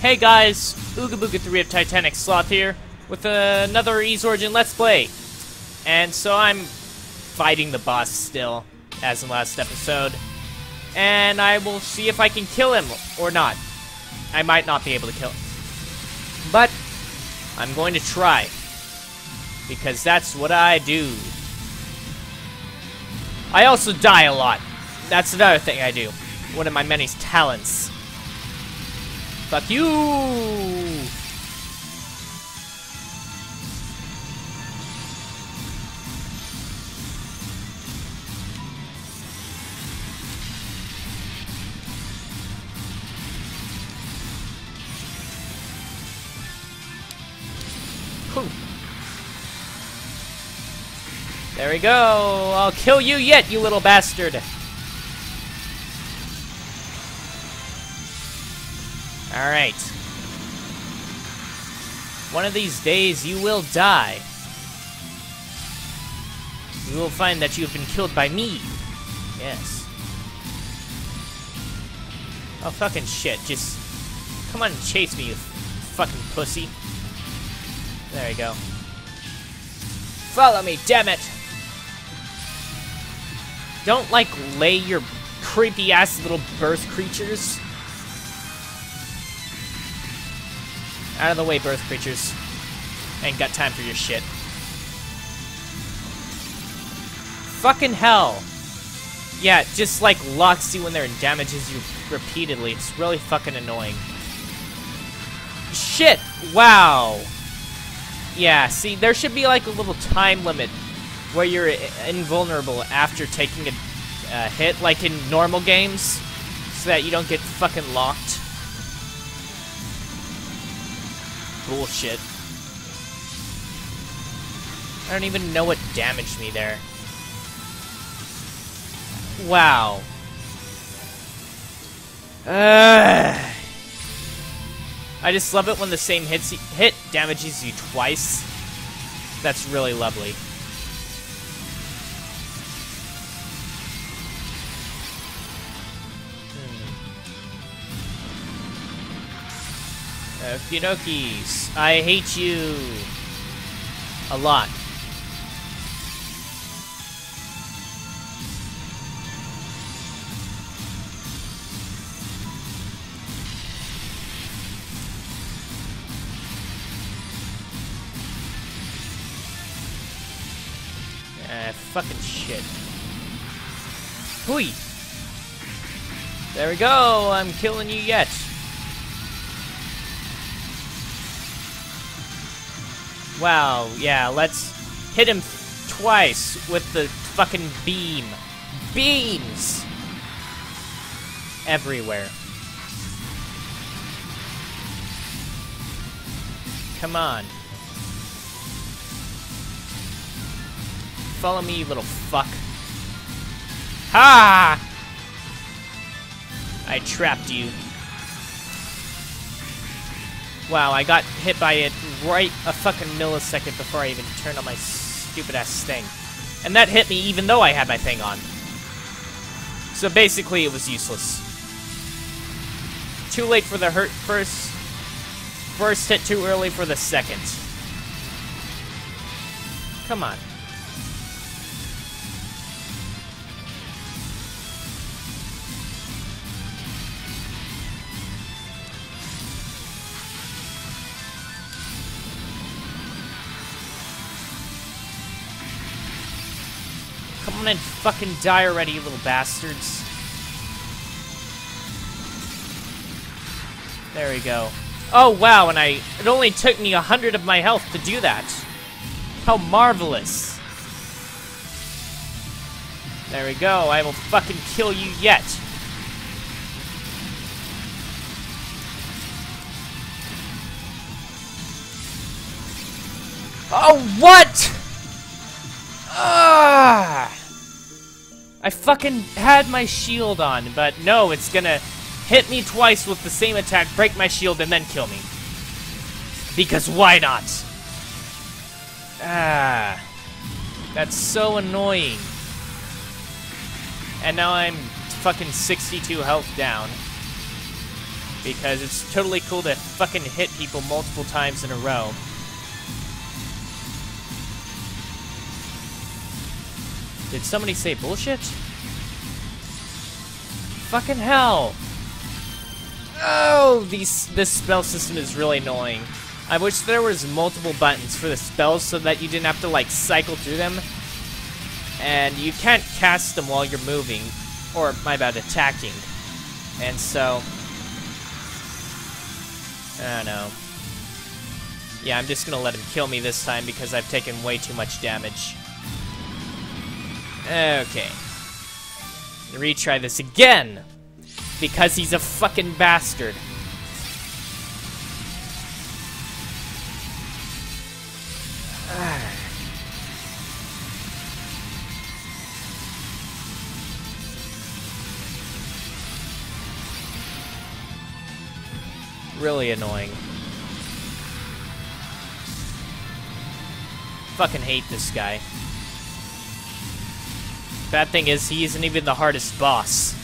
Hey guys, Ooga Booga 3 of Titanic Sloth here with another Ys Origin Let's Play. And so I'm fighting the boss still, as in last episode. And I will see if I can kill him or not. I might not be able to kill him. But I'm going to try. Because that's what I do. I also die a lot. That's another thing I do. One of my many talents. Fuck you! Whew. There we go! I'll kill you yet, you little bastard! Alright. One of these days you will die. You will find that you have been killed by me. Yes. Oh, fucking shit. Just come on and chase me, you fucking pussy. There you go. Follow me, damn it! Don't, like, lay your creepy-ass little birth creatures. Out of the way, birth creatures. Ain't got time for your shit. Fucking hell. Yeah, just like locks you in there and damages you repeatedly. It's really fucking annoying. Shit! Wow! Yeah, see, there should be like a little time limit where you're invulnerable after taking a hit, like in normal games, so that you don't get fucking locked. Bullshit. I don't even know what damaged me there. Wow. I just love it when the same hit damages you twice. That's really lovely. Fidokis, I hate you a lot. Fucking shit. Hooey! There we go, I'm killing you yet. Wow, yeah, let's hit him twice with the fucking beam. Beams! Everywhere. Come on. Follow me, you little fuck. Ha! I trapped you. Wow, I got hit by it right a fucking millisecond before I even turned on my stupid-ass thing. And that hit me even though I had my thing on. So basically, it was useless. Too late for the hurt first. First hit too early for the second. Come on. Come on and fucking die already, you little bastards. There we go. Oh wow, and it only took me 100 of my health to do that. How marvelous. There we go, I will fucking kill you yet. Oh, what?! Ah! I fucking had my shield on, but no, it's gonna hit me twice with the same attack, break my shield, and then kill me. Because why not? Ah. That's so annoying. And now I'm fucking 62 health down. because it's totally cool to fucking hit people multiple times in a row. Did somebody say bullshit? Fucking hell! Oh, this spell system is really annoying. I wish there was multiple buttons for the spells so that you didn't have to, like, cycle through them. And you can't cast them while you're moving. Or, my bad, attacking. And so... I don't know. Yeah, I'm just gonna let him kill me this time because I've taken way too much damage. Okay. Retry this again! Because he's a fucking bastard. Really annoying. Fucking hate this guy. Bad thing is, he isn't even the hardest boss.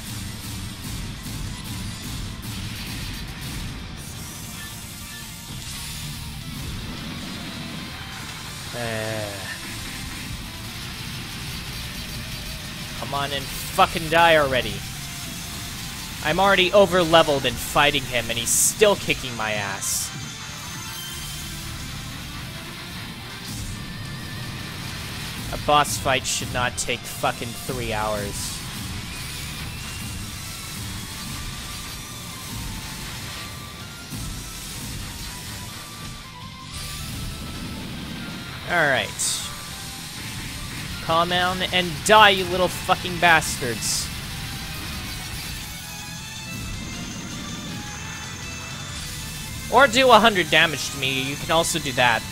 Come on and fucking die already. I'm already over-leveled in fighting him, and he's still kicking my ass. A boss fight should not take fucking 3 hours. Alright. Calm down and die, you little fucking bastards. Or do 100 damage to me, you can also do that.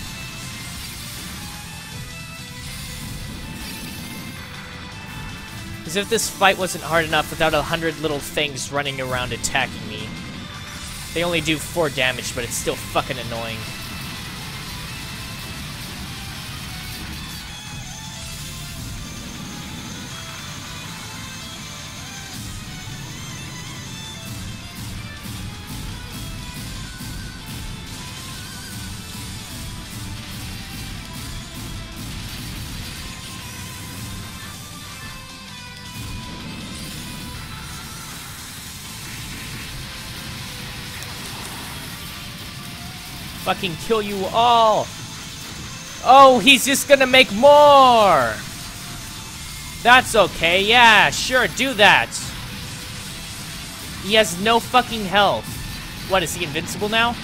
As if this fight wasn't hard enough without 100 little things running around attacking me. They only do 4 damage, but it's still fucking annoying. Fucking kill you all. Oh, he's just gonna make more. That's okay. Yeah, sure, do that. He has no fucking health. What, is he invincible now?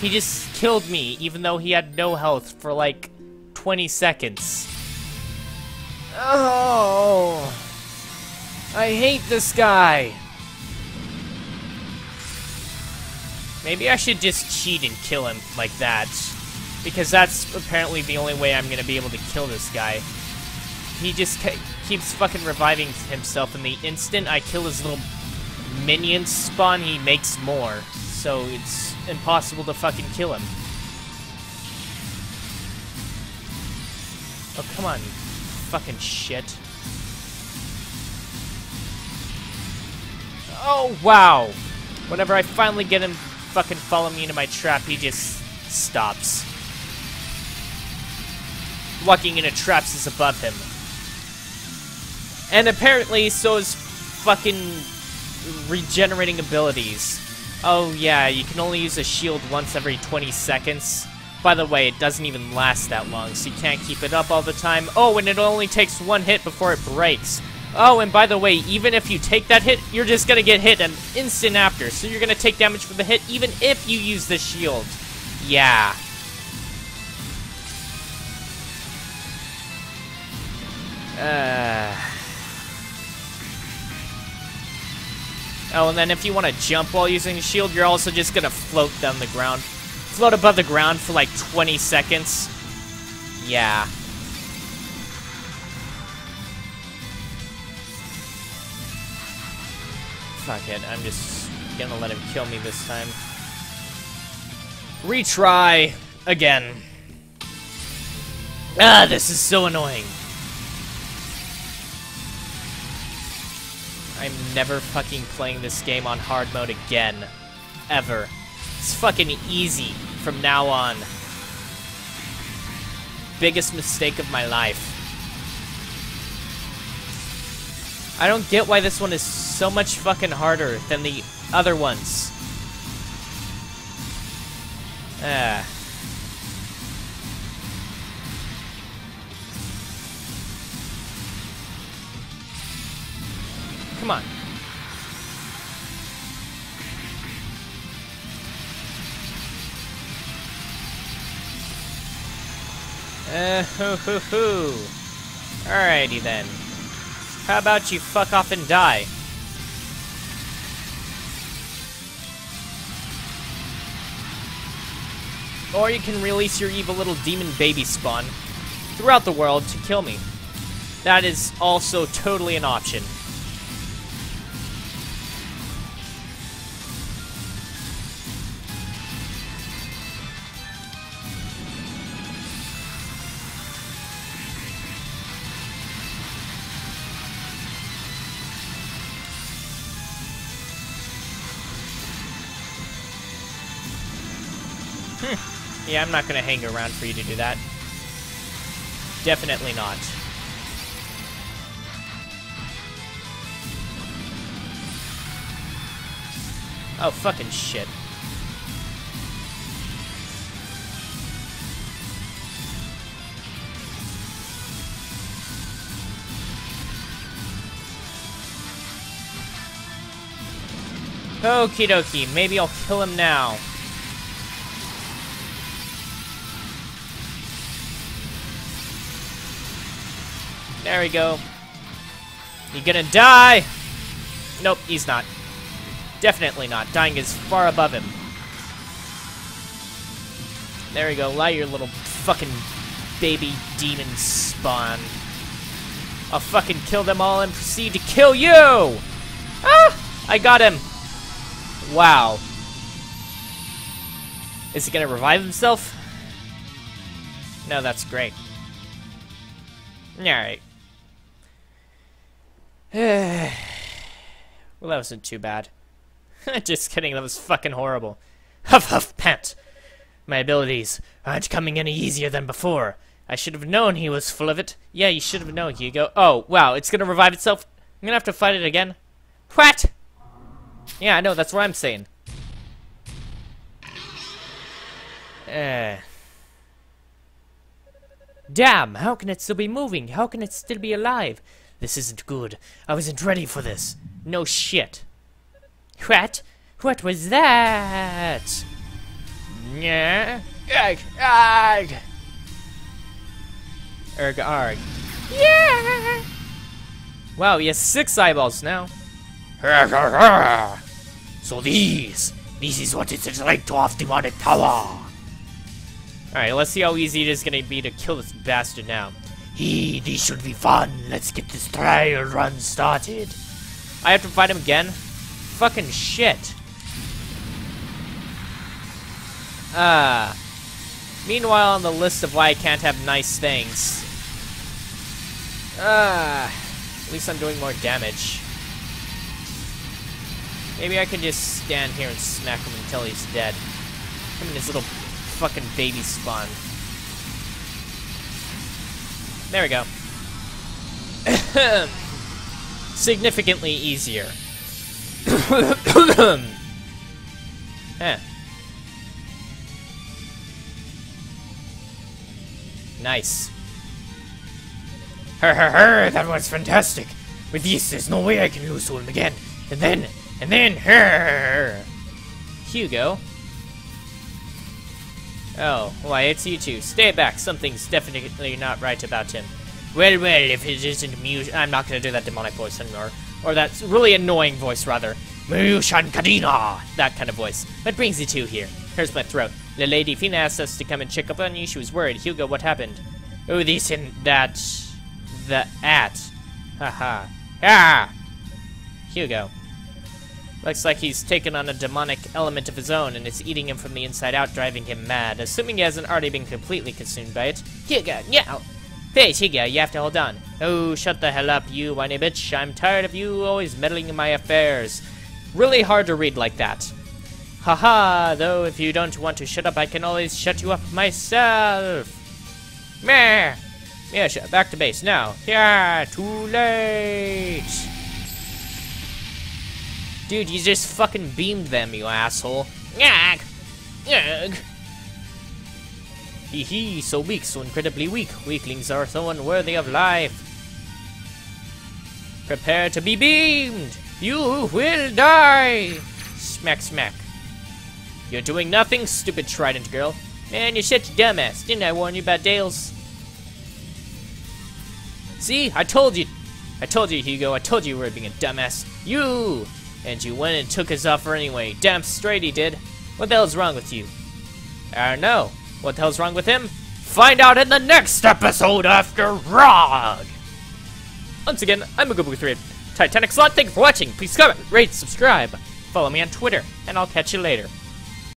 He just killed me, even though he had no health for like 20 seconds. Oh, I hate this guy. Maybe I should just cheat and kill him like that, because that's apparently the only way I'm going to be able to kill this guy. He just keeps fucking reviving himself, and the instant I kill his little minion spawn, he makes more. So it's impossible to fucking kill him. Oh, come on, you fucking shit. Oh, wow. Whenever I finally get him... fucking follow me into my trap, he just stops. Walking into traps is above him. And apparently, so is fucking regenerating abilities. Oh yeah, you can only use a shield once every 20 seconds. By the way, it doesn't even last that long, so you can't keep it up all the time. Oh, and it only takes 1 hit before it breaks. Oh, and by the way, even if you take that hit, you're just gonna get hit an instant after. So you're gonna take damage from the hit even if you use the shield. Yeah. Oh, and then if you want to jump while using a shield, you're also just gonna float down the ground. Float above the ground for like 20 seconds. Yeah. Pocket. I'm just gonna let him kill me this time. Retry again. Ah, this is so annoying. I'm never fucking playing this game on hard mode again. Ever. It's fucking easy from now on. Biggest mistake of my life. I don't get why this one is so much fucking harder than the other ones. Ah. Come on. Alrighty then. How about you fuck off and die? Or you can release your evil little demon baby spawn throughout the world to kill me. That is also totally an option. Yeah, I'm not gonna hang around for you to do that. Definitely not. Oh, fucking shit. Okie dokie, maybe I'll kill him now. There we go. You gonna die? Nope, he's not. Definitely not. Dying is far above him. There we go. Lie your little fucking baby demon spawn. I'll fucking kill them all and proceed to kill you! Ah! I got him. Wow. Is he gonna revive himself? No, that's great. Alright. Well, that wasn't too bad. Just kidding, that was fucking horrible. Huff huff pant! My abilities aren't coming any easier than before. I should have known he was full of it. Yeah, you should have known, Hugo. Oh, wow, it's gonna revive itself? I'm gonna have to fight it again? What? Yeah, I know, that's what I'm saying. Damn, how can it still be moving? How can it still be alive? This isn't good. I wasn't ready for this. No shit. What? What was that? Yeah. Arg, arg. Erg, arg. Yeah. Wow, he has 6 eyeballs now. So this is what it's like to have demonic power. Alright, let's see how easy it is gonna be to kill this bastard now. Hey, this should be fun. Let's get this trial run started. I have to fight him again? Fucking shit. Meanwhile, on the list of why I can't have nice things. At least I'm doing more damage. Maybe I can just stand here and smack him until he's dead. Him and his little fucking baby spawn. There we go. Significantly easier. Nice. That was fantastic. With Ys, there's no way I can lose to him again. And then, Hugo. Oh, why, it's you two. Stay back. Something's definitely not right about him. Well, if it isn't Mushan... I'm not going to do that demonic voice anymore. Or that really annoying voice, rather. Mushan Kadina! That kind of voice. What brings you two here? Here's my throat. The lady Fina asked us to come and check up on you. She was worried. Hugo, what happened? Oh, this and that... The at. Haha. Ah! Hugo. Looks like he's taken on a demonic element of his own, and it's eating him from the inside out, driving him mad. Assuming he hasn't already been completely consumed by it. Higa, yeah! Please, Higa, you have to hold on. Oh, shut the hell up, you whiny bitch. I'm tired of you always meddling in my affairs. Really hard to read like that. Haha, though if you don't want to shut up, I can always shut you up myself. Meh. Yeah, back to base now. Yeah, too late. Dude, you just fucking beamed them, you asshole. Yag. Yag. Hee hee, so weak, so incredibly weak. Weaklings are so unworthy of life. Prepare to be beamed. You will die. Smack, smack. You're doing nothing, stupid trident girl. Man, you're such a dumbass. Didn't I warn you about Dales? See? I told you. I told you, Hugo. I told you you were being a dumbass. You! And you went and took his offer anyway. Damn straight he did. What the hell's wrong with you? I don't know. What the hell's wrong with him? Find out in the next episode after ROG! Once again, I'm HugoBoo3 Titanic Sloth. Thank you for watching. Please comment, rate, subscribe. Follow me on Twitter, and I'll catch you later.